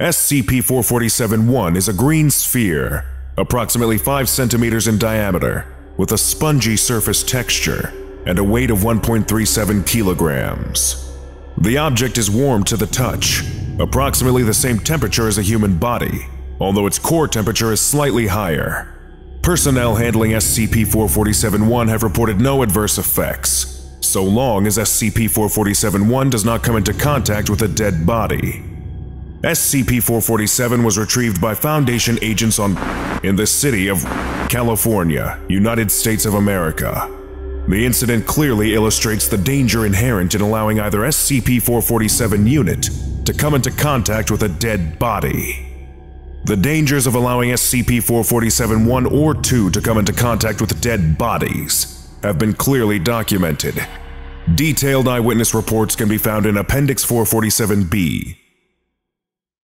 SCP-447-1 is a green sphere, approximately 5 centimeters in diameter, with a spongy surface texture and a weight of 1.37 kilograms. The object is warm to the touch, approximately the same temperature as a human body, although its core temperature is slightly higher. Personnel handling SCP-447-1 have reported no adverse effects, so long as SCP-447-1 does not come into contact with a dead body. SCP-447 was retrieved by Foundation agents in the city of California, United States of America. The incident clearly illustrates the danger inherent in allowing either SCP-447 unit to come into contact with a dead body. The dangers of allowing SCP-447-1 or 2 to come into contact with dead bodies have been clearly documented. Detailed eyewitness reports can be found in Appendix 447B.